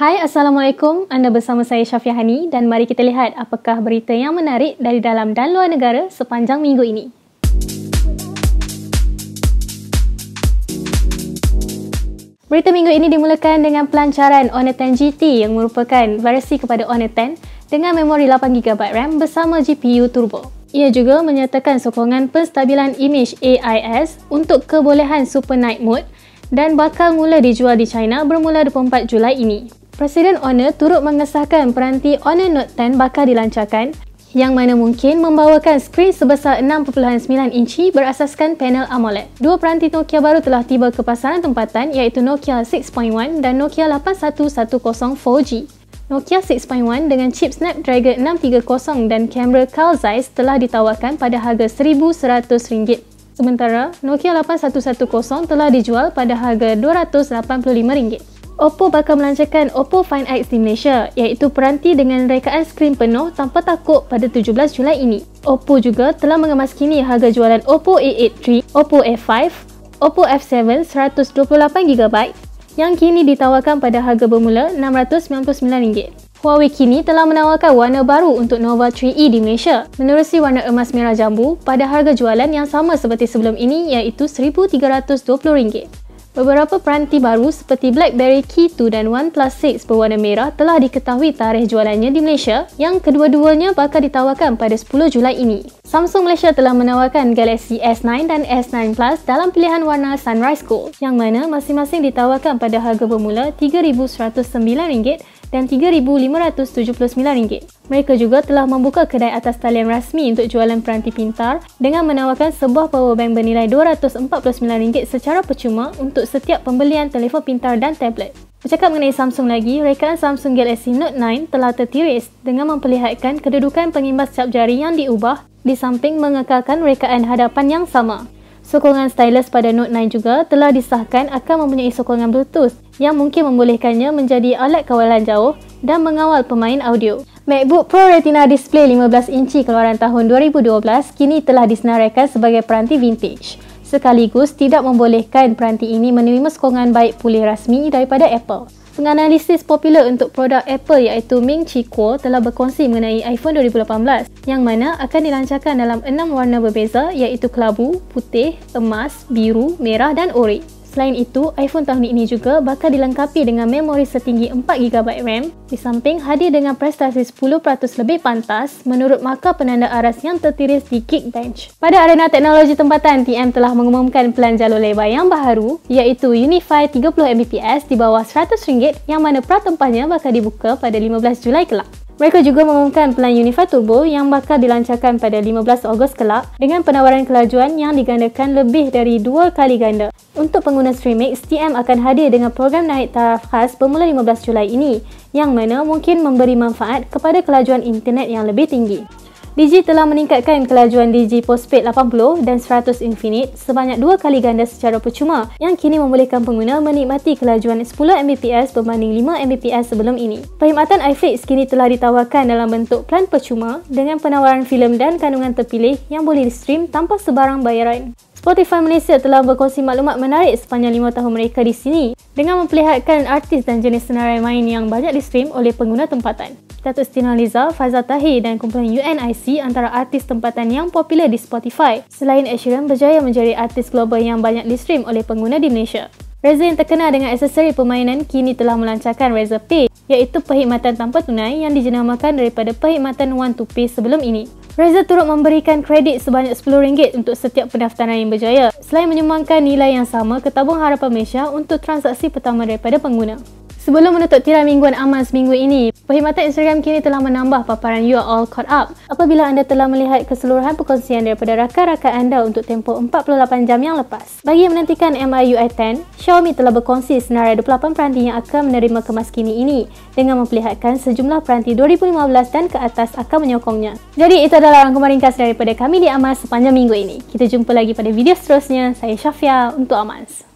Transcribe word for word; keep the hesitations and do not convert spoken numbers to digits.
Hai, Assalamualaikum. Anda bersama saya Syafiq Hani dan mari kita lihat apakah berita yang menarik dari dalam dan luar negara sepanjang minggu ini. Berita minggu ini dimulakan dengan pelancaran Honor sepuluh G T yang merupakan variasi kepada Honor sepuluh dengan memori lapan gigabyte RAM bersama G P U Turbo. Ia juga menyertakan sokongan penstabilan imej A I S untuk kebolehan Super Night Mode dan bakal mula dijual di China bermula dua puluh empat Julai ini. Presiden Honor turut mengesahkan peranti Honor Note sepuluh bakal dilancarkan yang mana mungkin membawakan skrin sebesar enam perpuluhan sembilan inci berasaskan panel AMOLED. Dua peranti Nokia baru telah tiba ke pasaran tempatan iaitu Nokia enam titik satu dan Nokia lapan satu satu kosong empat G. Nokia enam titik satu dengan chip Snapdragon enam tiga kosong dan kamera Carl Zeiss telah ditawarkan pada harga seribu seratus ringgit. Sementara, Nokia lapan satu satu kosong telah dijual pada harga dua ratus lapan puluh lima ringgit. Oppo bakal melancarkan Oppo Find X di Malaysia iaitu peranti dengan rekaan skrin penuh tanpa takuk pada tujuh belas Julai ini. Oppo juga telah mengemaskini harga jualan Oppo A lapan puluh tiga, Oppo F lima, Oppo F tujuh seratus dua puluh lapan gigabyte yang kini ditawarkan pada harga bermula enam ratus sembilan puluh sembilan ringgit. Huawei kini telah menawarkan warna baru untuk Nova tiga e di Malaysia menerusi warna emas merah jambu pada harga jualan yang sama seperti sebelum ini iaitu seribu tiga ratus dua puluh ringgit. Beberapa peranti baru seperti Blackberry Key dua dan OnePlus enam berwarna merah telah diketahui tarikh jualannya di Malaysia yang kedua-duanya bakal ditawarkan pada sepuluh Julai ini. Samsung Malaysia telah menawarkan Galaxy S sembilan dan S sembilan Plus dalam pilihan warna Sunrise Gold yang mana masing-masing ditawarkan pada harga bermula tiga ribu seratus sembilan ringgit dan tiga ribu lima ratus tujuh puluh sembilan ringgit. Mereka juga telah membuka kedai atas talian rasmi untuk jualan peranti pintar dengan menawarkan sebuah powerbank bernilai dua ratus empat puluh sembilan ringgit secara percuma untuk setiap pembelian telefon pintar dan tablet. Bercakap mengenai Samsung lagi, rekaan Samsung Galaxy Note sembilan telah tertiris dengan memperlihatkan kedudukan pengimbas cap jari yang diubah di samping mengekalkan rekaan hadapan yang sama. Sokongan stylus pada Note sembilan juga telah disahkan akan mempunyai sokongan Bluetooth yang mungkin membolehkannya menjadi alat kawalan jauh dan mengawal pemain audio. MacBook Pro Retina Display lima belas inci keluaran tahun dua ribu dua belas kini telah disenaraikan sebagai peranti vintage. Sekaligus tidak membolehkan peranti ini menerima sokongan baik pulih rasmi daripada Apple. Penganalisis popular untuk produk Apple iaitu Ming-Chi Kuo telah berkongsi mengenai iPhone dua ribu lapan belas yang mana akan dilancarkan dalam enam warna berbeza iaitu kelabu, putih, emas, biru, merah dan oren. Selain itu, iPhone tahun ini juga bakal dilengkapi dengan memori setinggi empat gigabyte RAM di samping hadir dengan prestasi sepuluh peratus lebih pantas menurut markah penanda aras yang tertiris di Geekbench. Pada arena teknologi tempatan, T M telah mengumumkan pelan jalur lebar yang baharu iaitu Unifi tiga puluh Mbps di bawah seratus ringgit yang mana pratempahnya bakal dibuka pada lima belas Julai kelak. Mereka juga mengumumkan pelan Unifi Turbo yang bakal dilancarkan pada lima belas Ogos kelak dengan penawaran kelajuan yang digandakan lebih dari dua kali ganda. Untuk pengguna Streamyx, T M akan hadir dengan program naik taraf khas bermula lima belas Julai ini yang mana mungkin memberi manfaat kepada kelajuan internet yang lebih tinggi. Digi telah meningkatkan kelajuan Digi Postpaid lapan puluh dan seratus Infinite sebanyak dua kali ganda secara percuma yang kini membolehkan pengguna menikmati kelajuan sepuluh Mbps berbanding lima Mbps sebelum ini. Perkhidmatan iFlix kini telah ditawarkan dalam bentuk plan percuma dengan penawaran filem dan kandungan terpilih yang boleh di-stream tanpa sebarang bayaran. Spotify Malaysia telah berkongsi maklumat menarik sepanjang lima tahun mereka di sini dengan memperlihatkan artis dan jenis senarai main yang banyak di-stream oleh pengguna tempatan. Datuk Siti Nurhaliza, Faizal Tahir dan kumpulan U N I C antara artis tempatan yang popular di Spotify selain Ed Sheeran berjaya menjadi artis global yang banyak di-stream oleh pengguna di Malaysia. Razer yang terkenal dengan aksesori permainan kini telah melancarkan Razer Pay iaitu perkhidmatan tanpa tunai yang dijenamakan daripada perkhidmatan One to Pay sebelum ini. Razer turut memberikan kredit sebanyak sepuluh ringgit untuk setiap pendaftaran yang berjaya selain menyumbangkan nilai yang sama ke Tabung Harapan Malaysia untuk transaksi pertama daripada pengguna. Sebelum menutup tirai mingguan Amanz minggu ini, perkhidmatan Instagram kini telah menambah paparan You Are All Caught Up apabila anda telah melihat keseluruhan perkongsian daripada rakan-rakan anda untuk tempoh empat puluh lapan jam yang lepas. Bagi yang menantikan M I U I sepuluh, Xiaomi telah berkongsi senarai dua puluh lapan peranti yang akan menerima kemaskini ini dengan memperlihatkan sejumlah peranti dua ribu lima belas dan ke atas akan menyokongnya. Jadi itu adalah rangkuman ringkas daripada kami di Amanz sepanjang minggu ini. Kita jumpa lagi pada video seterusnya. Saya Syafia untuk Amanz.